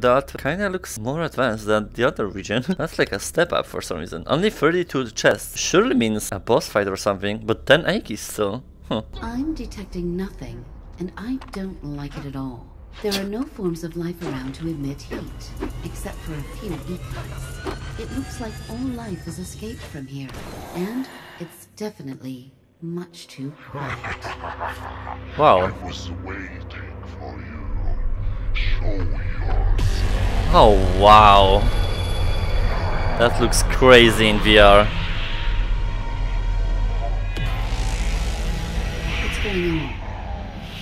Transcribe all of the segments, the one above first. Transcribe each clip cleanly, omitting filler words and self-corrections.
That kinda looks more advanced than the other region. That's like a step up for some reason. Only 32 chests. Surely means a boss fight or something, but then Aikis still. Huh. I'm detecting nothing, and I don't like it at all. There are no forms of life around to emit heat, except for a few eekites. It looks like all life has escaped from here, and it's definitely much too hot. Wow. I was waiting for you. Show yourself. Oh wow. That looks crazy in VR. What's going on?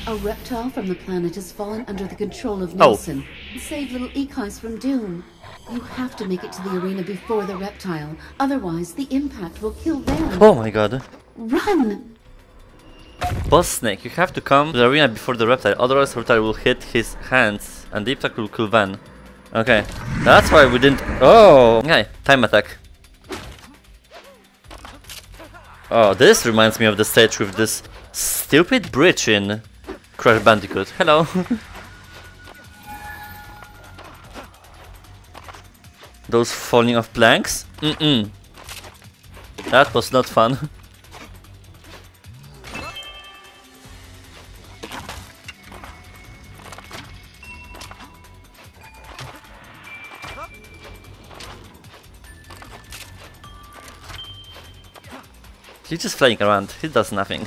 A reptile from the planet has fallen under the control of Nelson. Oh. Save little Ecos from doom. You have to make it to the arena before the reptile. Otherwise, the impact will kill them. Oh my god. Run! Boss Snake, you have to come to the arena before the reptile. Otherwise, the reptile will hit his hands and Deep Talk will kill Van. Okay. That's why we didn't... Oh! Okay, time attack. Oh, this reminds me of the stage with this stupid bridge in Crash Bandicoot. Hello. Those falling off planks? Mm-mm. That was not fun. He's just flying around, he does nothing.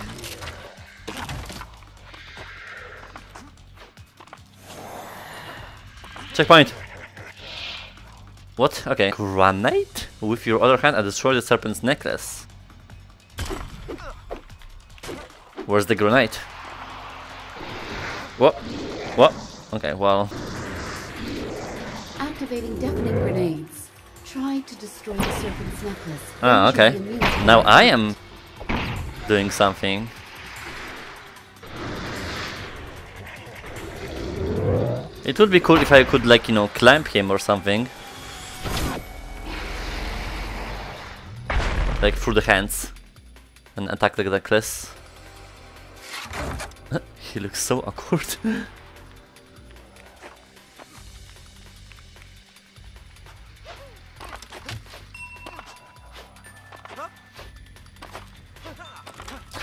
Checkpoint! What? Okay. Granite? With your other hand, I destroy the serpent's necklace. Where's the granite? What? What? Okay, well. Activating deafening grenades. Try to destroy the serpent's necklace. Ah, okay. Now I am doing something. It would be cool if I could, like, you know, climb him or something. Like through the hands and attack the necklace. He looks so awkward.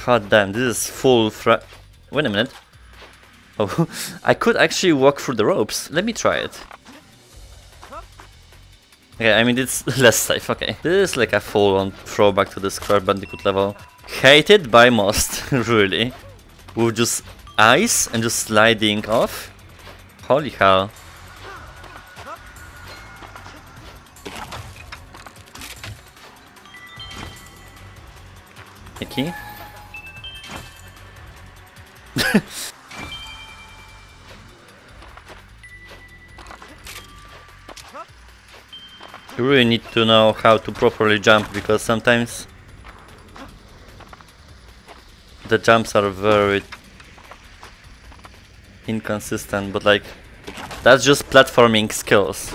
God damn, this is full fra- Wait a minute. Oh, I could actually walk through the ropes. Let me try it. Okay, I mean, it's less safe, okay. This is like a full-on throwback to the Crash Bandicoot level. Hated by most, really. With just ice and just sliding off. Holy hell. Icky. You really need to know how to properly jump, because sometimes the jumps are very inconsistent, but like, that's just platforming skills.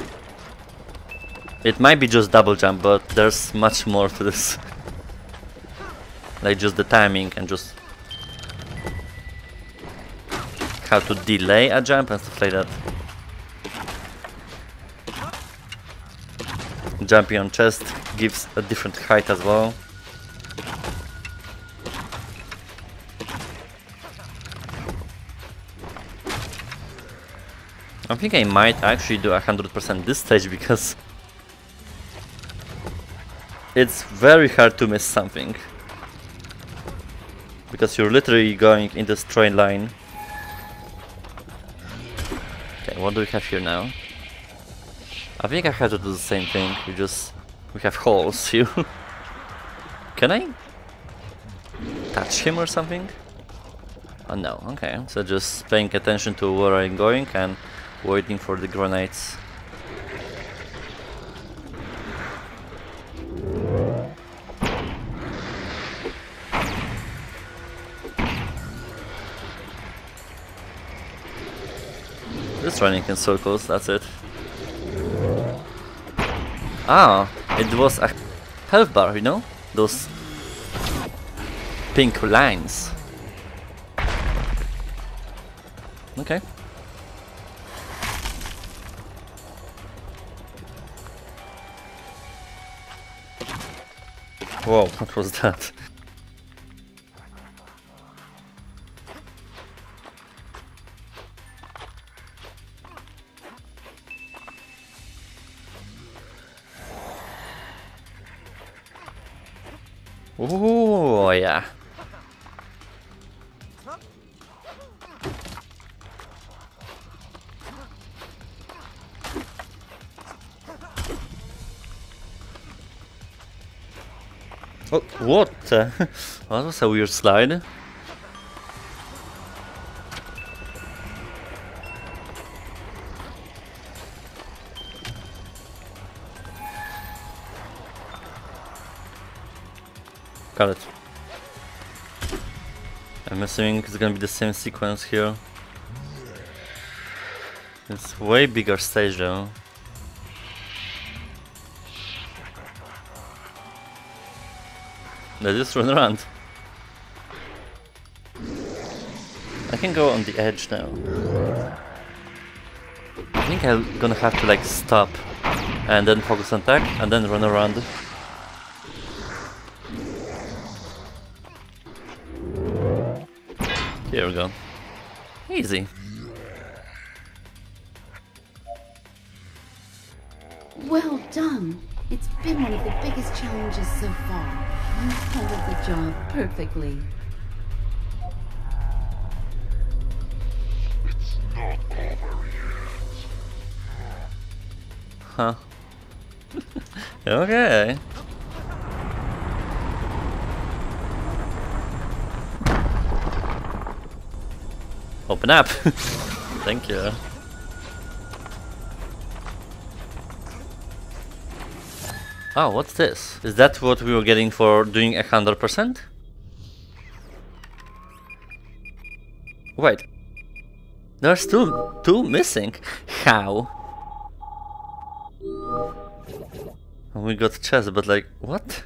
It might be just double jump, but there's much more to this. Like just the timing and just how to delay a jump and stuff like that. Jumping on chest gives a different height as well. I think I might actually do 100% this stage, because it's very hard to miss something. Because you're literally going in the straight line. Okay, what do we have here now? I think I had to do the same thing, we have holes, you. Can I touch him or something? Oh no, okay. So just paying attention to where I'm going and waiting for the grenades. Just running in circles, that's it. Ah, it was a health bar, you know? Those pink lines. Okay. Whoa, what was that? Oh, yeah. Oh, what? That was a weird slide. Got it. I'm assuming it's gonna be the same sequence here. It's way bigger stage though. Let's just run around. I can go on the edge now. I think I'm gonna have to like stop and then focus on attack and then run around. Here we go. Easy. Well done. It's been one of the biggest challenges so far. You've handled the job perfectly. It's not over yet. Huh. Okay. Open up! Thank you. Oh, what's this? Is that what we were getting for doing 100%? Wait. There's two missing. How? We got chest, but like, what?